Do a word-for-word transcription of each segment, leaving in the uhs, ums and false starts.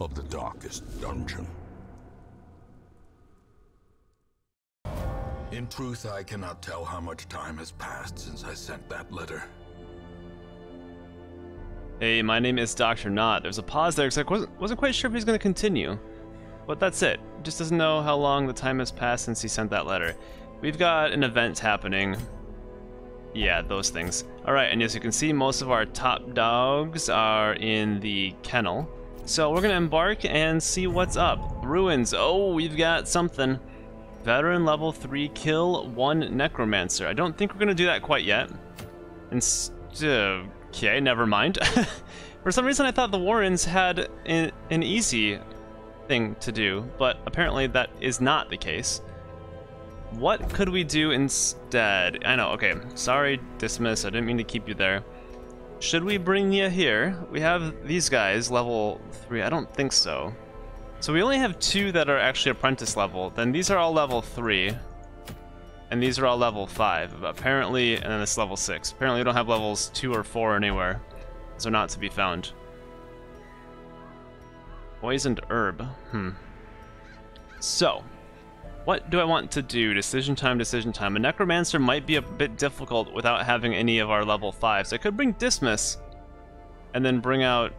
of the Darkest Dungeon. In truth, I cannot tell how much time has passed since I sent that letter. Hey, my name is Doctor Nought. There's a pause there because I wasn't, wasn't quite sure if he's going to continue. But that's it. Just doesn't know how long the time has passed since he sent that letter. We've got an event happening. Yeah, those things. Alright, and as you can see, most of our top dogs are in the kennel. So we're going to embark and see what's up. Ruins. Oh, we've got something. Veteran level three kill, one necromancer. I don't think we're going to do that quite yet. Inst uh, okay, never mind. For some reason I thought the Warrens had an, an easy thing to do, but apparently that is not the case. What could we do instead? I know, okay. Sorry, Dismas, I didn't mean to keep you there. Should we bring you here? We have these guys, level three. I don't think so. So we only have two that are actually apprentice level. Then these are all level three. And these are all level five. Apparently, and then this is level six. Apparently we don't have levels two or four anywhere. These are not to be found. Poisoned herb. Hmm. So, what do I want to do? Decision time, decision time. A necromancer might be a bit difficult without having any of our level fives. I could bring Dismas. And then bring out...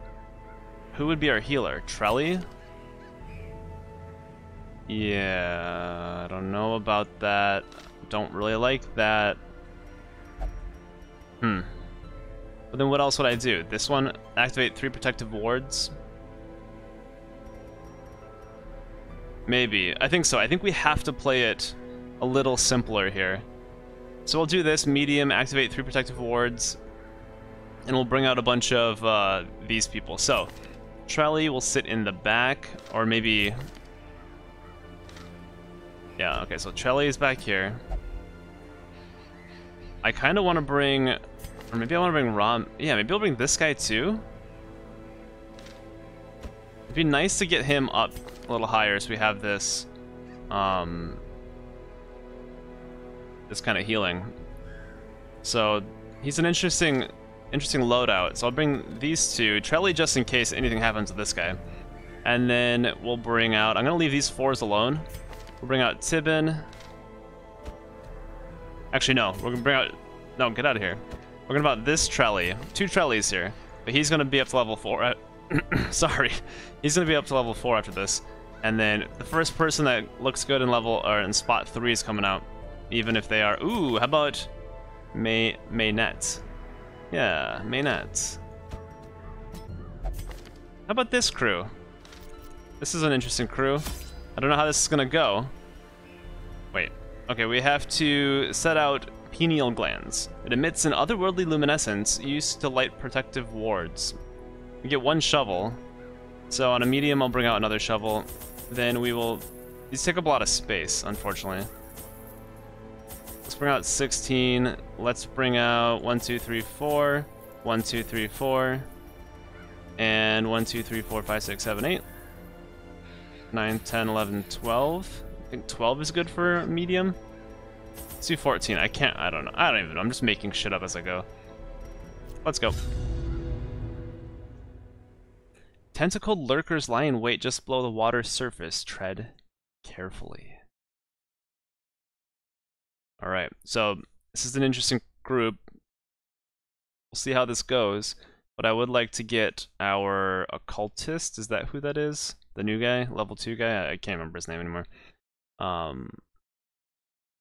Who would be our healer? Trellie? Yeah, I don't know about that. Don't really like that. Hmm. But then what else would I do? This one, activate three protective wards. Maybe. I think so. I think we have to play it a little simpler here. So we'll do this, medium, activate three protective wards. And we'll bring out a bunch of uh, these people. So, Trellie will sit in the back, or maybe... Yeah, okay, so Trellie is back here. I kind of want to bring... Or maybe I want to bring Ram... Yeah, maybe I'll bring this guy too. It'd be nice to get him up a little higher so we have this... Um... This kind of healing. So, he's an interesting... Interesting loadout. So I'll bring these two. Trellie just in case anything happens to this guy. And then we'll bring out... I'm going to leave these fours alone. We'll bring out Tibin. Actually, no. We're going to bring out... No, get out of here. We're going to bring out this Trellie. Two Trellies here. But he's going to be up to level four. Uh, sorry. He's going to be up to level four after this. And then the first person that looks good in level... Or in spot three is coming out. Even if they are... Ooh, how about... May... Maynette. Yeah, Maynette. How about this crew? This is an interesting crew. I don't know how this is gonna go. Wait. Okay, we have to set out pineal glands. It emits an otherworldly luminescence used to light protective wards. We get one shovel. So on a medium, I'll bring out another shovel. Then we will... These take up a lot of space, unfortunately. Let's bring out sixteen. Let's bring out one, two, three, four. one, two, three, four. And one, two, three, four, five, six, seven, eight. nine, ten, eleven, twelve. I think twelve is good for medium. Let's do fourteen. I can't, I don't know. I don't even know. I'm just making shit up as I go. Let's go. Tentacled lurkers lie in wait just below the water's surface. Tread carefully. Alright, so this is an interesting group. We'll see how this goes. But I would like to get our Occultist. Is that who that is? The new guy? Level two guy? I can't remember his name anymore. Um,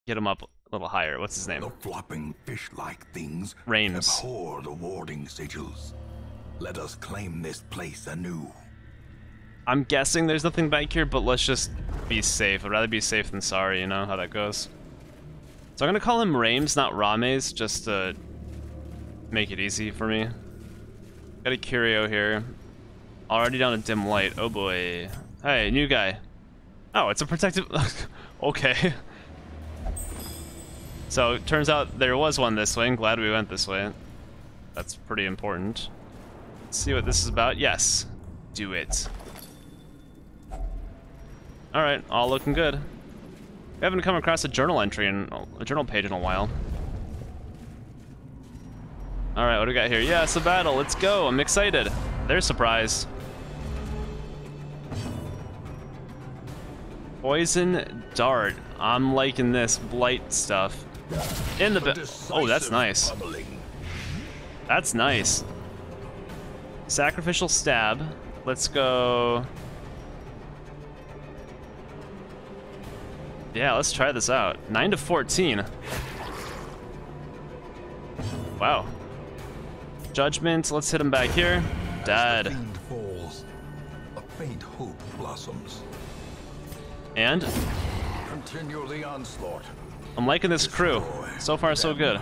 get him up a little higher. What's his name? The flopping fish-like things Rames. Abhor the warding sigils. Let us claim this place anew. I'm guessing there's nothing back here, but let's just be safe. I'd rather be safe than sorry, you know how that goes. So I'm going to call him Rames, not Rames, just to make it easy for me. Got a curio here. Already down a dim light. Oh boy. Hey, new guy. Oh, it's a protective... Okay. So, it turns out there was one this way. I'm glad we went this way. That's pretty important. Let's see what this is about. Yes. Do it. Alright, all looking good. We haven't come across a journal entry in... a journal page in a while. Alright, what do we got here? Yeah, it's a battle. Let's go. I'm excited. They're surprised. Poison dart. I'm liking this blight stuff. In the oh, that's nice. That's nice. Sacrificial stab. Let's go. Yeah, let's try this out. nine to fourteen. Wow. Judgment. Let's hit him back here. Dead. Falls, a faint hope blossoms. And continue the onslaught. I'm liking this crew. So far, so good.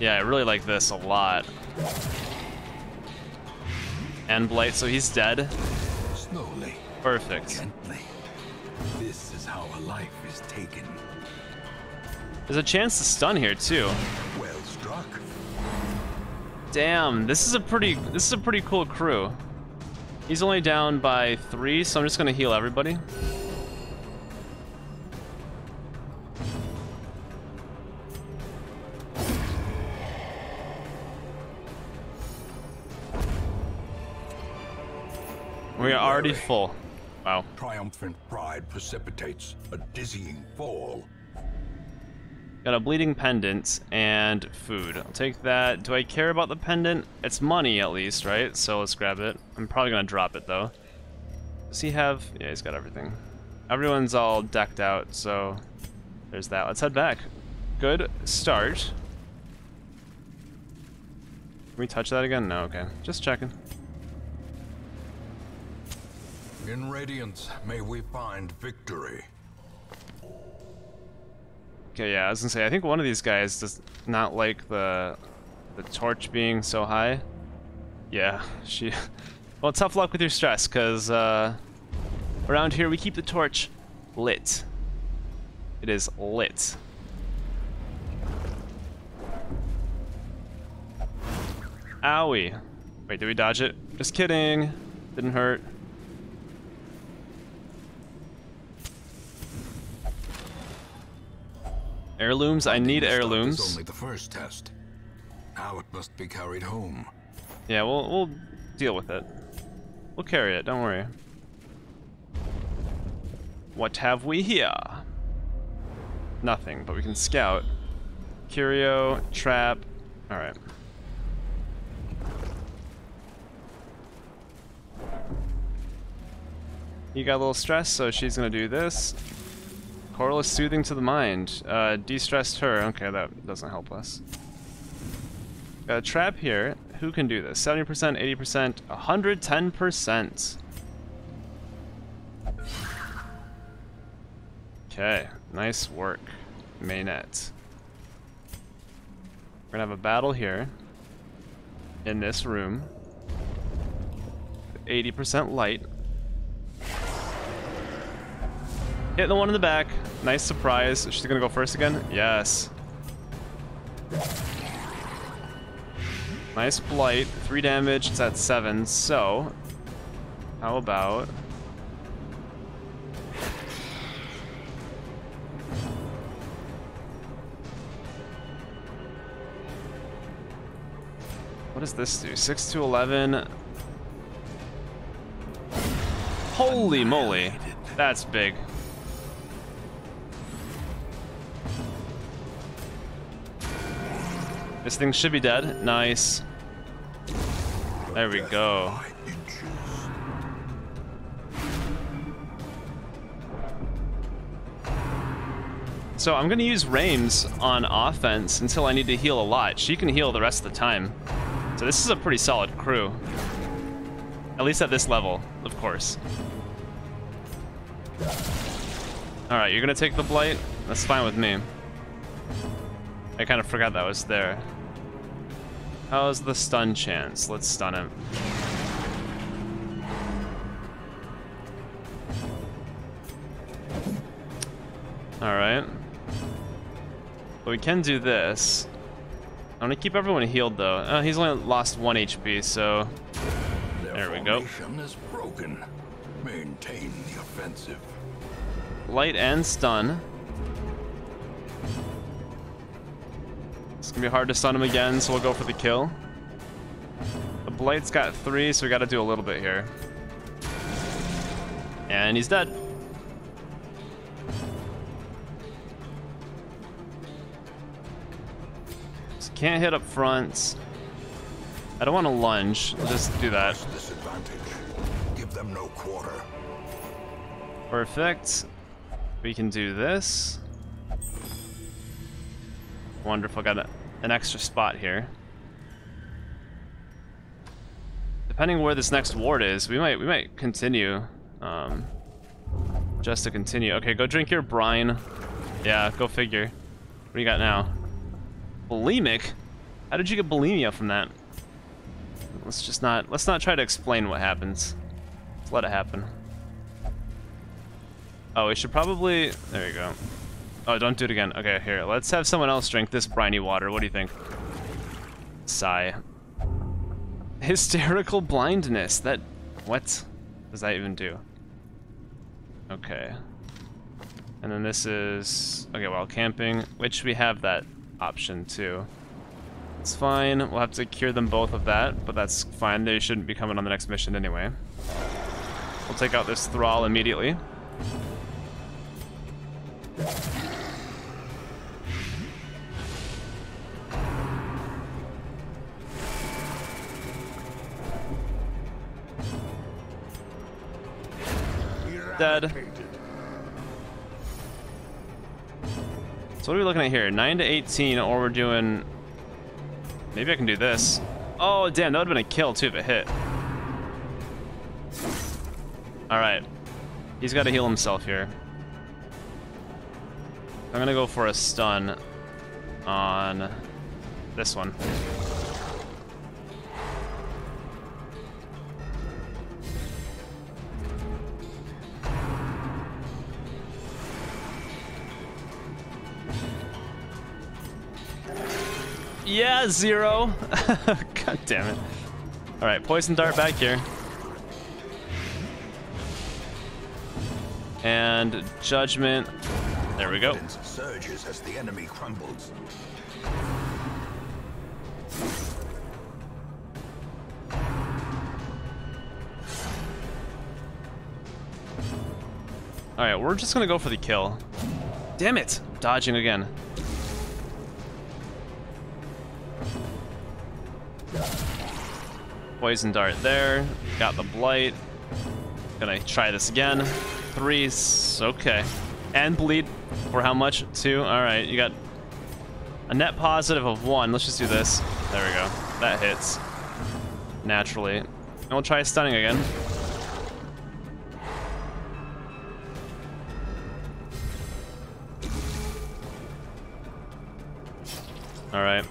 Yeah, I really like this a lot. And blight, so he's dead. Slowly. Perfect. Gently. This is how a life is taken. There's a chance to stun here too. Well struck. Damn, this is a pretty this is a pretty cool crew. He's only down by three, so I'm just gonna heal everybody. We are already full. Wow. Triumphant pride precipitates a dizzying fall. Got a bleeding pendant and food. I'll take that. Do I care about the pendant? It's money at least, right? So let's grab it. I'm probably gonna drop it though. Does he have? Yeah, he's got everything. Everyone's all decked out, so there's that. Let's head back. Good start. Can we touch that again? No, okay. Just checking. In radiance, may we find victory. Okay, yeah, I was gonna say, I think one of these guys does not like the the torch being so high. Yeah, she... Well, tough luck with your stress, because uh, around here we keep the torch lit. It is lit. Owie. Wait, did we dodge it? Just kidding. Didn't hurt. Heirlooms. I need heirlooms. This is only the first test. Now it must be carried home. Yeah, we'll we'll deal with it. We'll carry it. Don't worry. What have we here? Nothing, but we can scout. Curio, trap. All right. You got a little stressed, so she's gonna do this. Coral is soothing to the mind. Uh, de-stressed her. Okay, that doesn't help us. Got a trap here. Who can do this? seventy percent, eighty percent, one hundred ten percent. Okay, nice work, Maynette. We're gonna have a battle here in this room. eighty percent light. Hit the one in the back. Nice surprise. She's gonna go first again. Yes. Nice blight. Three damage. It's at seven. So, how about? What does this do? Six to eleven. Holy moly! That's big. This thing should be dead. Nice. There we go. So I'm gonna use Rames on offense until I need to heal a lot. She can heal the rest of the time. So this is a pretty solid crew. At least at this level, of course. Alright, you're gonna take the blight? That's fine with me. I kind of forgot that was there. How's the stun chance? Let's stun him. Alright. But we can do this. I'm gonna keep everyone healed though. Uh, he's only lost one H P, so... There we go. Maintain the offensive. Light and stun. It's gonna be hard to stun him again, so we'll go for the kill. The Blight's got three, so we gotta do a little bit here. And he's dead. So can't hit up front. I don't want to lunge. I'll just do that. Give them no quarter. Perfect. We can do this. Wonderful. Got a, an extra spot here. Depending where this next ward is, we might we might continue. Um, just to continue. Okay, go drink your brine. Yeah, go figure. What do you got now? Bulimic? How did you get bulimia from that? Let's just not, let's not try to explain what happens. Let's let it happen. Oh, we should probably, there you go. Oh, don't do it again. Okay, here, let's have someone else drink this briny water. What do you think? Sigh. Hysterical blindness, that, what does that even do? Okay. And then this is, okay, while camping, which we have that option too. It's fine, we'll have to cure them both of that, but that's fine, they shouldn't be coming on the next mission anyway. We'll take out this thrall immediately. Dead. So what are we looking at here? nine to eighteen, or we're doing... Maybe I can do this. Oh, damn, that would have been a kill, too, if it hit. Alright. He's got to heal himself here. I'm going to go for a stun on this one. Yeah, zero. God damn it. All right, poison dart back here. And judgment. There we go. Surges as the enemy crumbles. All right, we're just going to go for the kill. Damn it. Dodging again. Poison dart there. Got the blight. Gonna try this again. Three. Okay. And bleed. For how much? Two. Alright, you got a net positive of one. Let's just do this. There we go. That hits. Naturally. And we'll try stunning again. Alright.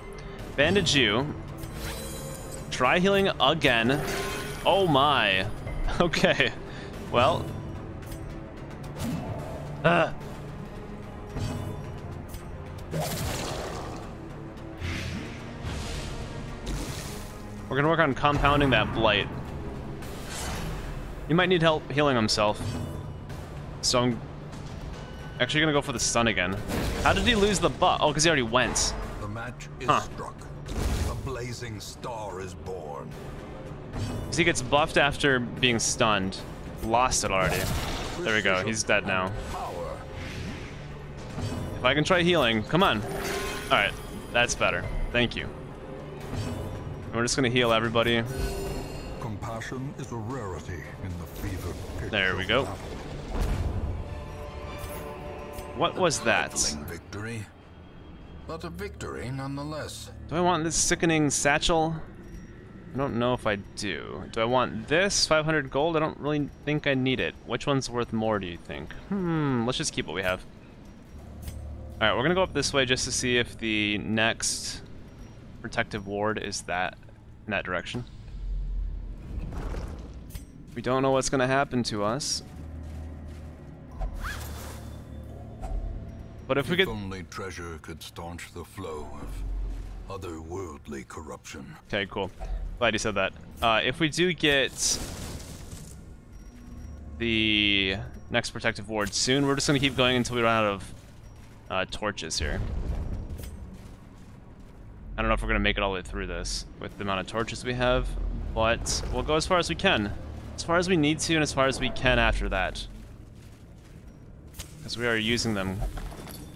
Bandage you. Try healing again. Oh my. Okay. Well. Uh. We're gonna work on compounding that blight. He might need help healing himself. So I'm actually gonna go for the stun again. How did he lose the butt? Oh, because he already went. The match is huh. struck. Blazing star is born. So he gets buffed after being stunned. Lost it already. There we go. He's dead now. If I can try healing, come on. All right, that's better. Thank you. And we're just gonna heal everybody. Compassion is a rarity in the fever. There we go. What was that? Victory. But a victory nonetheless. Do I want this sickening satchel? I don't know if I do. Do I want this? five hundred gold? I don't really think I need it. Which one's worth more, do you think? Hmm, let's just keep what we have. Alright, we're gonna go up this way just to see if the next protective ward is that in that direction. We don't know what's gonna happen to us. But if we could... only treasure could staunch the flow of otherworldly corruption. Okay, cool. Glad you said that. Uh, if we do get the next protective ward soon, we're just going to keep going until we run out of uh, torches here. I don't know if we're going to make it all the way through this with the amount of torches we have, but we'll go as far as we can. As far as we need to and as far as we can after that. Because we are using them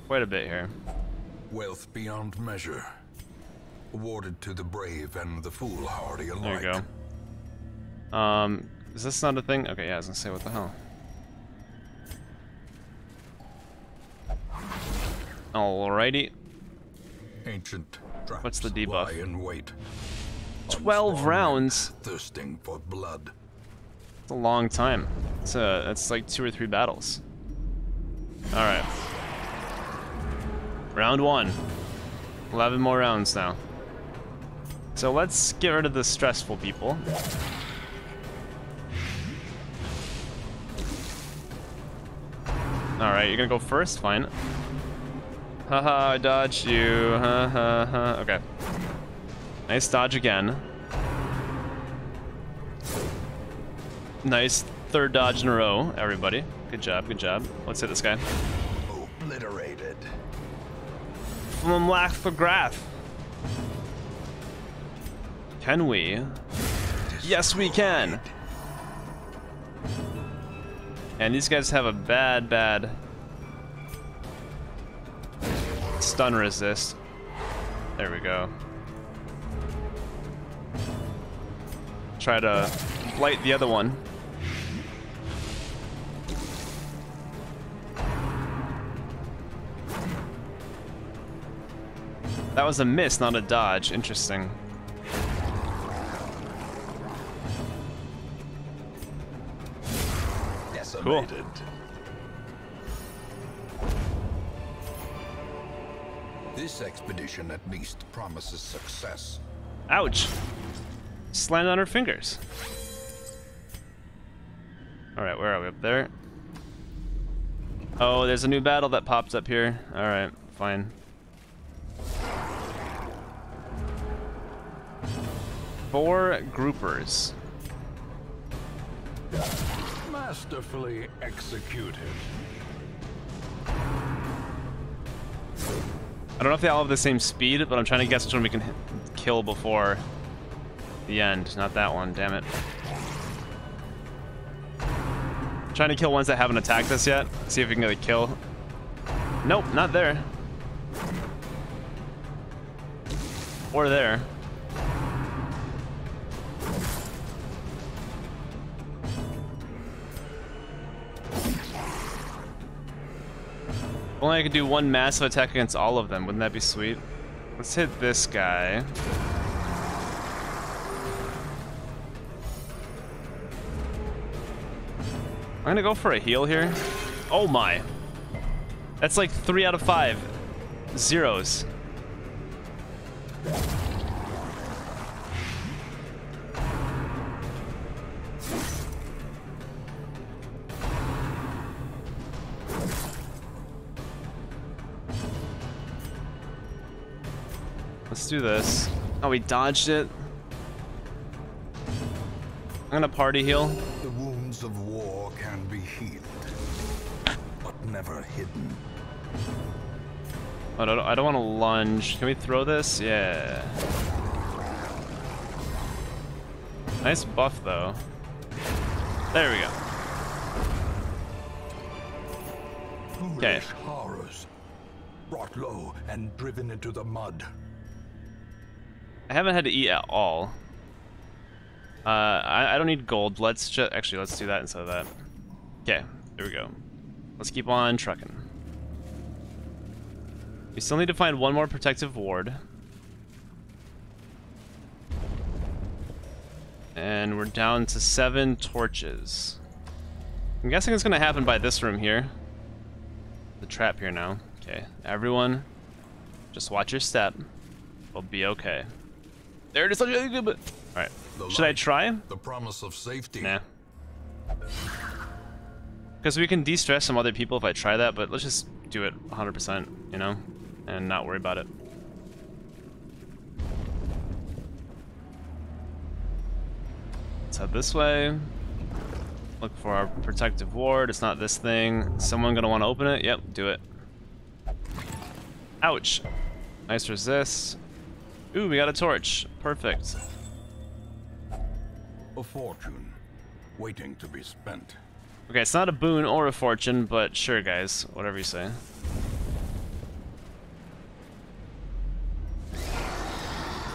quite a bit here. Wealth beyond measure. Awarded to the brave and the foolhardy alike. There you go. Um, is this not a thing? Okay, yeah, I was going to say, what the hell? Alrighty. Ancient. What's the debuff? In wait. Twelve rounds. Thirsting for blood. It's a long time. It's a. That's like two or three battles. All right. Round one. Eleven more rounds now. So let's get rid of the stressful people. All right, you're gonna go first. Fine. Haha, I dodged you. Ha ha ha. Okay. Nice dodge again. Nice third dodge in a row, everybody. Good job, good job. Let's hit this guy. Obliterated. Plasmograph. Can we? Yes, we can! And these guys have a bad, bad. Stun resist. There we go. Try to light the other one. That was a miss, not a dodge. Interesting. Cool. This expedition at least promises success. Ouch! Slammed on her fingers. Alright, where are we? Up there? Oh, there's a new battle that pops up here. Alright, fine. Four groupers. Masterfully executed. I don't know if they all have the same speed, but I'm trying to guess which one we can hit, kill before the end. Not that one, damn it. I'm trying to kill ones that haven't attacked us yet. See if we can get a kill. Nope, not there. Or there. Only I could do one massive attack against all of them. Wouldn't that be sweet? Let's hit this guy. I'm gonna go for a heal here. Oh my. That's like three out of five zeros. Let's do this. Oh, we dodged it. I'm gonna party heal. The wounds of war can be healed, but never hidden. I don't, I don't want to lunge. Can we throw this? Yeah. Nice buff, though. There we go. Okay. Foolish horrors, brought low and driven into the mud. I haven't had to eat at all. Uh, I, I don't need gold. Let's just actually let's do that instead of that. Okay, there we go. Let's keep on trucking. We still need to find one more protective ward, and we're down to seven torches. I'm guessing it's gonna happen by this room here. The trap here now. Okay, everyone, just watch your step. We'll be okay. There it is. All right. Should I try? The promise of safety. Nah. Because we can de-stress some other people if I try that, but let's just do it one hundred percent, you know, and not worry about it. Let's head this way. Look for our protective ward. It's not this thing. Someone gonna want to open it? Yep. Do it. Ouch. Nice resist. Ooh, we got a torch. Perfect. A fortune waiting to be spent. Okay, it's not a boon or a fortune, but sure, guys. Whatever you say.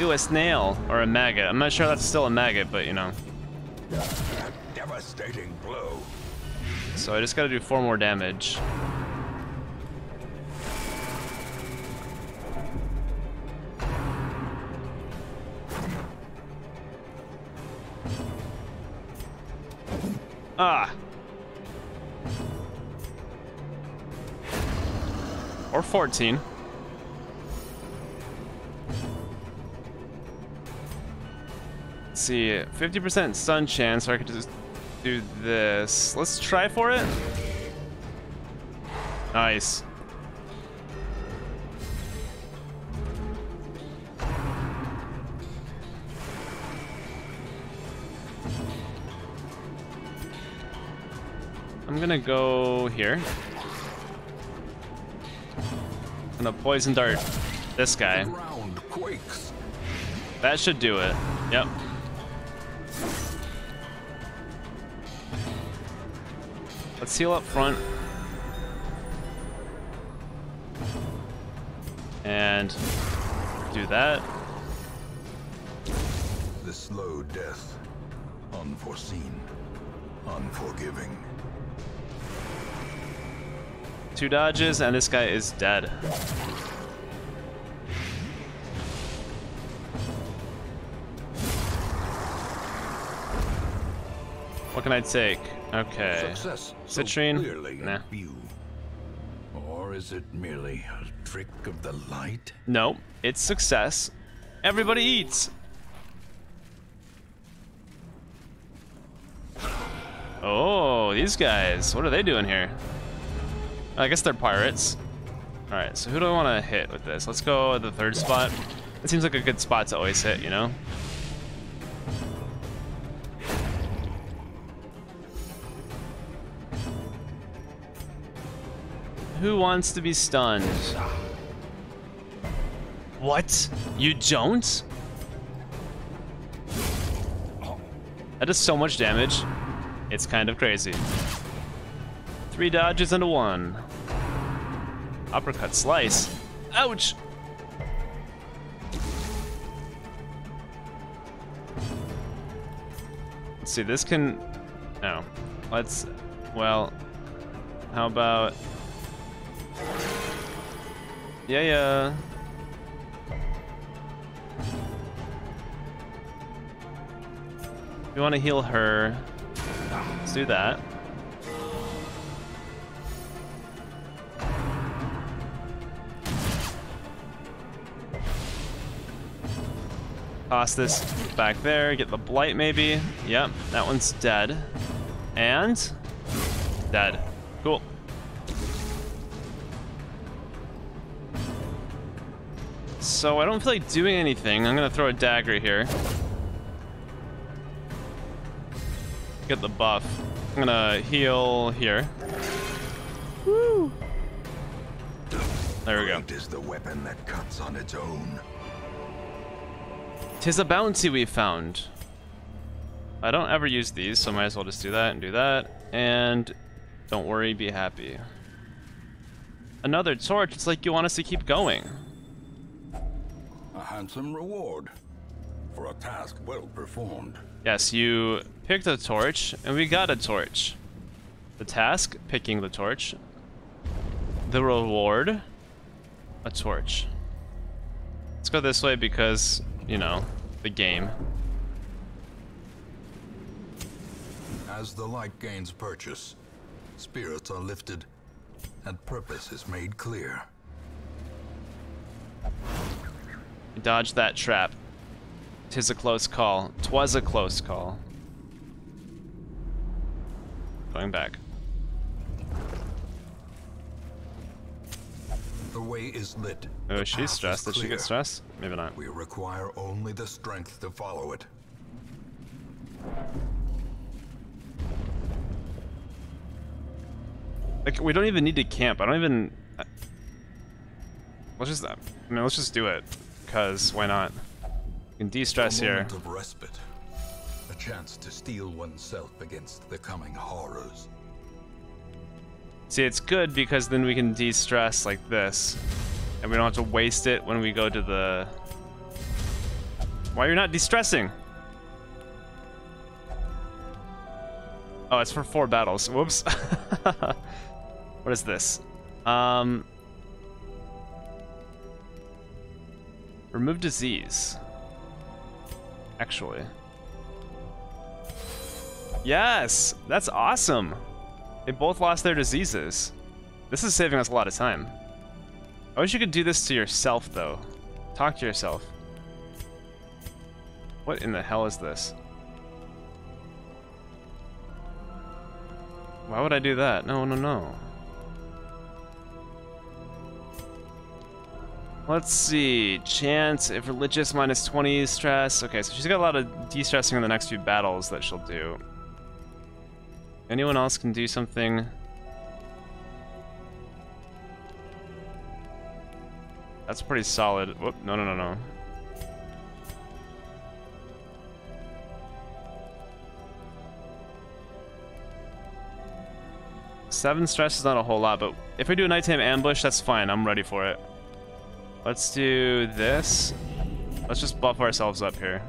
Ooh, a snail or a maggot. I'm not sure that's still a maggot, but you know. That devastating blow. So I just gotta do four more damage. Ah. Or fourteen. Let's see, fifty percent stun chance, so I could just do this. Let's try for it. Nice. I'm gonna go here. I'm gonna poison dart this guy. That should do it. Yep. Let's heal up front. And do that. The slow death. Unforeseen. Unforgiving. Two dodges, and this guy is dead. What can I take? Okay. Success. Citrine? So nah. View. Or is it merely a trick of the light? No, it's success. Everybody eats! Oh, these guys. What are they doing here? I guess they're pirates. Alright, so who do I want to hit with this? Let's go the third spot. It seems like a good spot to always hit, you know? Who wants to be stunned? What? You don't? That is so much damage. It's kind of crazy. Three dodges into one. Uppercut slice. Ouch! Let's see, this can... No. Let's... Well... How about... Yeah, yeah. We want to heal her. Let's do that. Toss this back there, get the blight maybe. Yep, that one's dead. And dead. Cool. So I don't feel like doing anything. I'm gonna throw a dagger here. Get the buff. I'm gonna heal here. Woo! There we go. Is the weapon that cuts on its own. 'Tis a bounty we found. I don't ever use these, so might as well just do that and do that. And don't worry, be happy. Another torch. It's like you want us to keep going. A handsome reward for a task well performed. Yes, you picked a torch, and we got a torch. The task, picking the torch. The reward, a torch. Let's go this way because... You know, the game. As the light gains purchase, spirits are lifted, and purpose is made clear. Dodge that trap. Tis a close call. Twas a close call. Going back. The way is lit. Oh, she's stressed. Did she get stressed? Maybe not. We require only the strength to follow it. Like, we don't even need to camp. I don't even. Let's just. I mean, let's just do it. Cause why not? can de-stress here. A moment of respite. A chance to steel oneself against the coming horrors. See, it's good because then we can de-stress like this. And we don't have to waste it when we go to the... Why you're not de-stressing? Oh, it's for four battles. Whoops. What is this? Um... Remove disease. Actually. Yes! That's awesome! They both lost their diseases. This is saving us a lot of time. I wish you could do this to yourself, though. Talk to yourself. What in the hell is this? Why would I do that? No, no, no. Let's see. Chance, if religious, minus twenty stress. Okay, so she's got a lot of de-stressing in the next few battles that she'll do. Anyone else can do something? That's pretty solid. Whoop, no, no, no, no. Seven stress is not a whole lot, but if we do a nighttime ambush, that's fine. I'm ready for it. Let's do this. Let's just buff ourselves up here.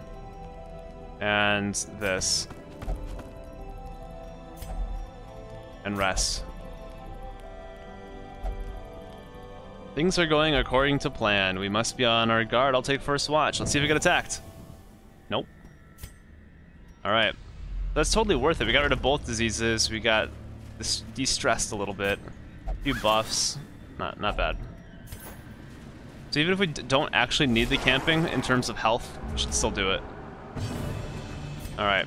And this. And rest. Things are going according to plan. We must be on our guard. I'll take first watch. Let's see if we get attacked. Nope. Alright. That's totally worth it. We got rid of both diseases. We got de-stressed a little bit. A few buffs. Not, not bad. So even if we d don't actually need the camping in terms of health, we should still do it. Alright.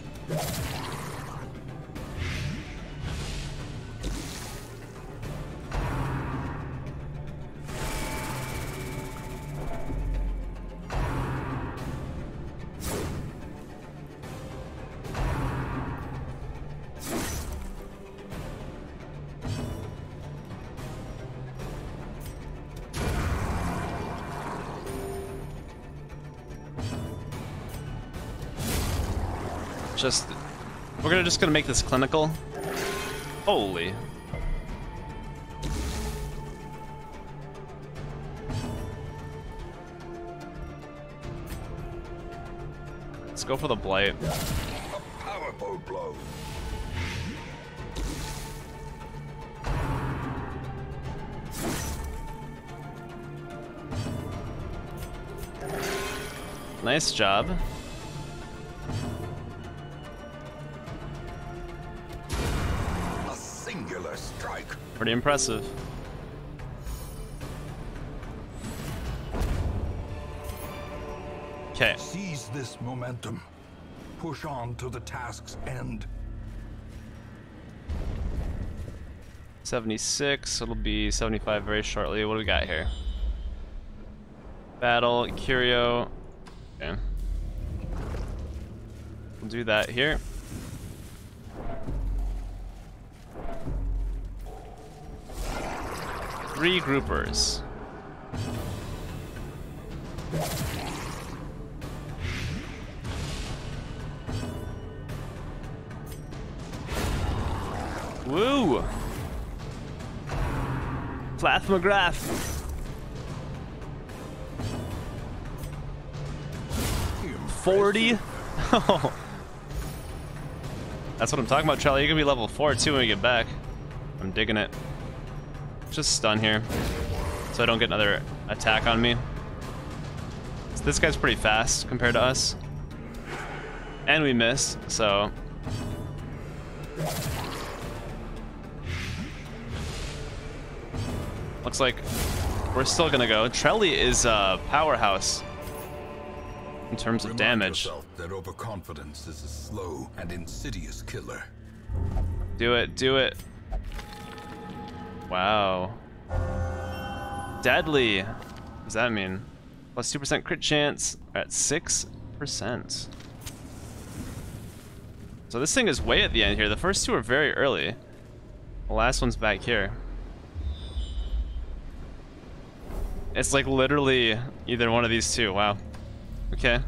Just, we're gonna just gonna make this clinical. Holy. Let's go for the blight. A powerful blow. Nice job. Pretty impressive. Okay. Seize this momentum. Push on to the task's end. seventy-six. It'll be seventy-five very shortly. What do we got here? Battle Curio. Okay. We'll do that here. Three groupers. Woo! Plasmograph. forty? Oh. That's what I'm talking about, Trellie. You're gonna be level four too when we get back. I'm digging it. Just stun here, so I don't get another attack on me. So this guy's pretty fast compared to us. And we missed, so... Looks like we're still gonna go. Trellie is a powerhouse in terms of damage. Remind yourself that overconfidence is a slow and insidious killer. Do it, do it. Wow. Deadly. What does that mean? Plus two percent crit chance at six percent. So this thing is way at the end here. The first two are very early. The last one's back here. It's like literally either one of these two. Wow. Okay.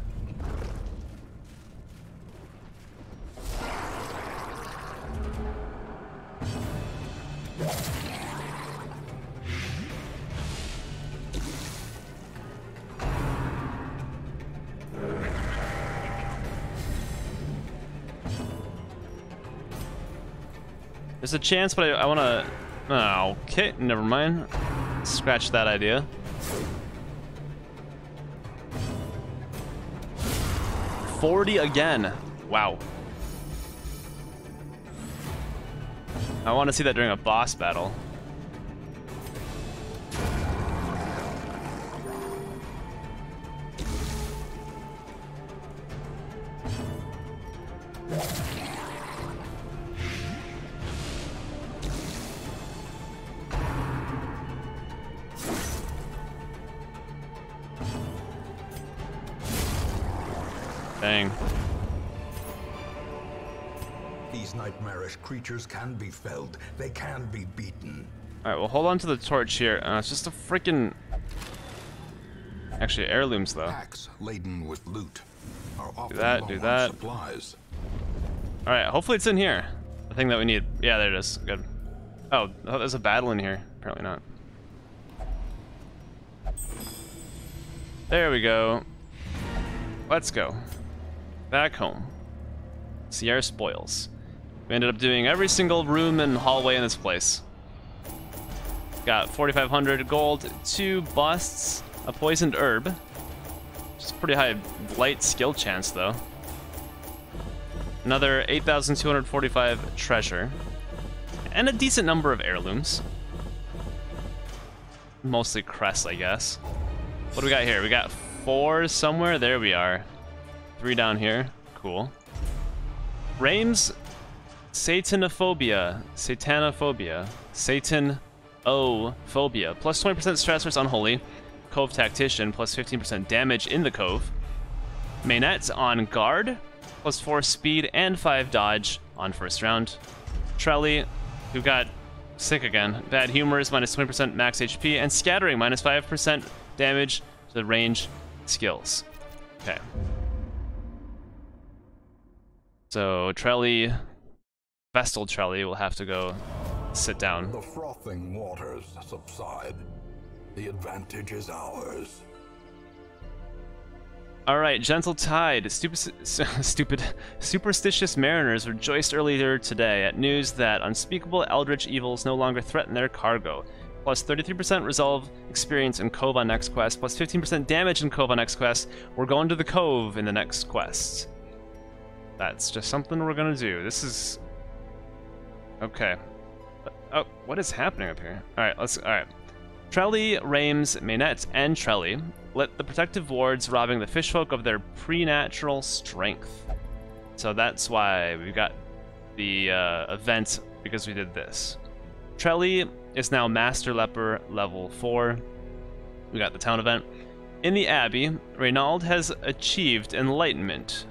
There's a chance, but I, I want to... Oh, okay, never mind. Scratch that idea. forty again. Wow. I want to see that during a boss battle. Dang. These nightmarish creatures can be felled. They can be beaten. All right, well, hold on to the torch here. Uh, it's just a freaking... Actually, heirlooms though. Packs laden with loot are often do that. Do that. Supplies. All right. Hopefully, it's in here. The thing that we need. Yeah, there it is. Good. Oh, oh there's a battle in here. Apparently not. There we go. Let's go. Back home. See our spoils. We ended up doing every single room and hallway in this place. Got forty-five hundred gold, two busts, a poisoned herb. It's a pretty high blight skill chance though. Another eight thousand two hundred forty-five treasure. And a decent number of heirlooms. Mostly crests, I guess. What do we got here? We got four somewhere. There we are. Three down here. Cool. Rames, Satanophobia. Satanophobia. Satan-o-phobia. Plus twenty percent stressors unholy. Cove Tactician. Plus fifteen percent damage in the Cove. Maynette on guard. Plus four speed and five dodge on first round. Trellie, who got sick again. Bad Humors. Minus twenty percent max H P. And Scattering. Minus five percent damage to the range skills. Okay. So Trellie, Vestal Trellie will have to go sit down. The frothing waters subside. The advantage is ours. All right, gentle tide. Stupid, stupid, superstitious mariners rejoiced earlier today at news that unspeakable eldritch evils no longer threaten their cargo. Plus thirty-three percent resolve experience in Cove on next quest. Plus fifteen percent damage in Cove on next quest. We're going to the Cove in the next quest. That's just something we're gonna do. This is okay. Oh, what is happening up here? All right, let's. All right, Trellie, Rames, Maynette, and Trellie lit the protective wards, robbing the fishfolk of their preternatural strength. So that's why we got the uh, event, because we did this. Trellie is now Master Leper level four. We got the town event in the Abbey. Reynauld has achieved enlightenment.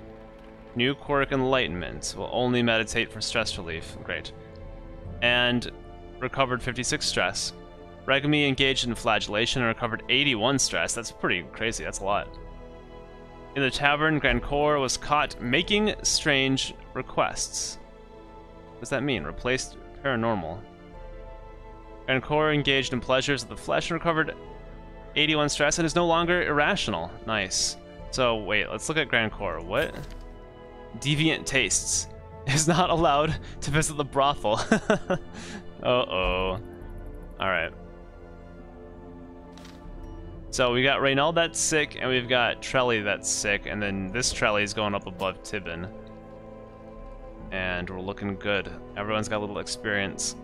New quirk enlightenment will only meditate for stress relief. Great. And recovered fifty-six stress. Ragumi engaged in flagellation and recovered eighty-one stress. That's pretty crazy. That's a lot. In the tavern, Grand Corps was caught making strange requests. What does that mean? Replaced paranormal. Grand Corps engaged in pleasures of the flesh and recovered eighty-one stress and is no longer irrational. Nice. So wait, let's look at Grand Corps. What? Deviant tastes is not allowed to visit the brothel. Uh-oh. Alright. So we got Reynauld that's sick, and we've got Trellie that's sick, and then this Trellie is going up above Tibin. And we're looking good. Everyone's got a little experience.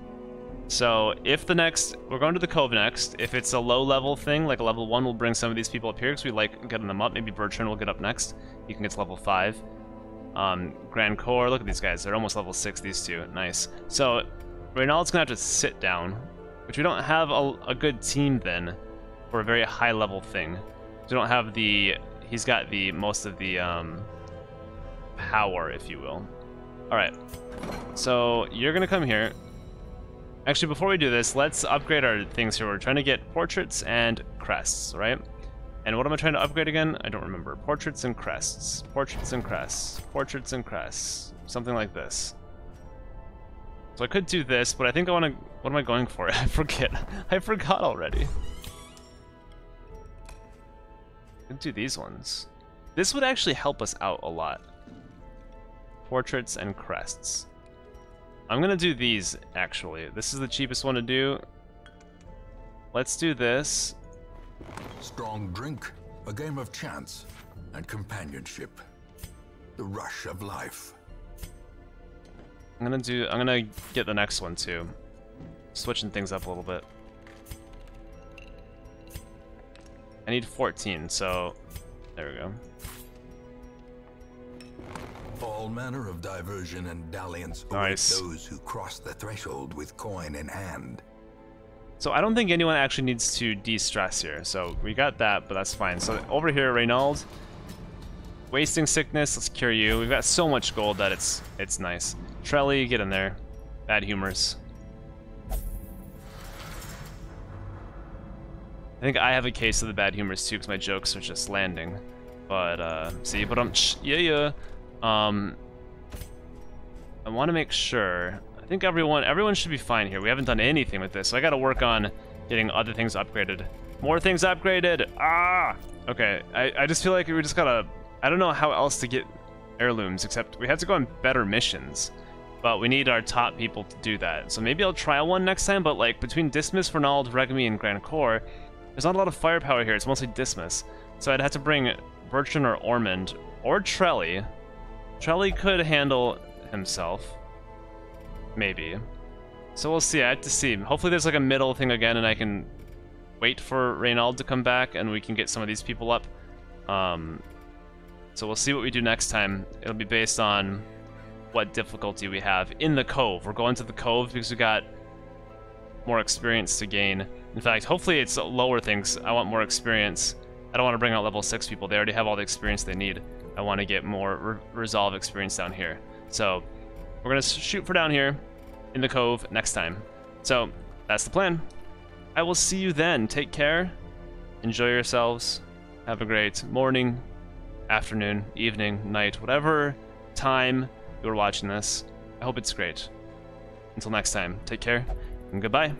So if the next... We're going to the Cove next. If it's a low-level thing, like a level one, we'll bring some of these people up here, because we like getting them up. Maybe Bertrand will get up next. He can get to level five. Um, Grand Corps, look at these guys, they're almost level six, these two, nice. So, Reynaud's gonna have to sit down, which we don't have a, a good team then, for a very high level thing. We don't have the, he's got the, most of the, um, power, if you will. Alright, so you're gonna come here. Actually, before we do this, let's upgrade our things here. We're trying to get portraits and crests, right? And what am I trying to upgrade again? I don't remember. Portraits and crests. Portraits and crests. Portraits and crests. Something like this. So I could do this, but I think I want to... What am I going for? I forget. I forgot already. I could do these ones. This would actually help us out a lot. Portraits and crests. I'm gonna do these, actually. This is the cheapest one to do. Let's do this. Strong drink, a game of chance, and companionship. The rush of life. I'm gonna do, I'm gonna get the next one too. Switching things up a little bit. I need fourteen, so there we go. All manner of diversion and dalliance nice. Await those who cross the threshold with coin in hand. So I don't think anyone actually needs to de-stress here. So we got that, but that's fine. So over here, Reynauld, wasting sickness. Let's cure you. We've got so much gold that it's it's nice. Trellie, get in there. Bad humors. I think I have a case of the bad humors too, because my jokes are just landing. But uh, see, but I'm yeah yeah. Um, I want to make sure. I think everyone everyone should be fine here. We haven't done anything with this, so I got to work on getting other things upgraded. More things upgraded. Ah. Okay. I I just feel like we just gotta. I don't know how else to get heirlooms, except we have to go on better missions. But we need our top people to do that. So maybe I'll try one next time. But like between Dismas, Reynauld, Ragumi, and Grand Corps, there's not a lot of firepower here. It's mostly Dismas. So I'd have to bring Bertrand or Ormond or Trellie. Trellie could handle himself, maybe. So we'll see, I have to see. Hopefully there's like a middle thing again and I can wait for Reynauld to come back and we can get some of these people up. Um, so we'll see what we do next time. It'll be based on what difficulty we have in the Cove. We're going to the Cove because we got more experience to gain. In fact, hopefully it's lower things. I want more experience. I don't want to bring out level six people. They already have all the experience they need. I want to get more re resolve experience down here. So we're going to shoot for down here in the Cove next time. So that's the plan. I will see you then. Take care. Enjoy yourselves. Have a great morning, afternoon, evening, night, whatever time you're watching this. I hope it's great. Until next time, take care and goodbye.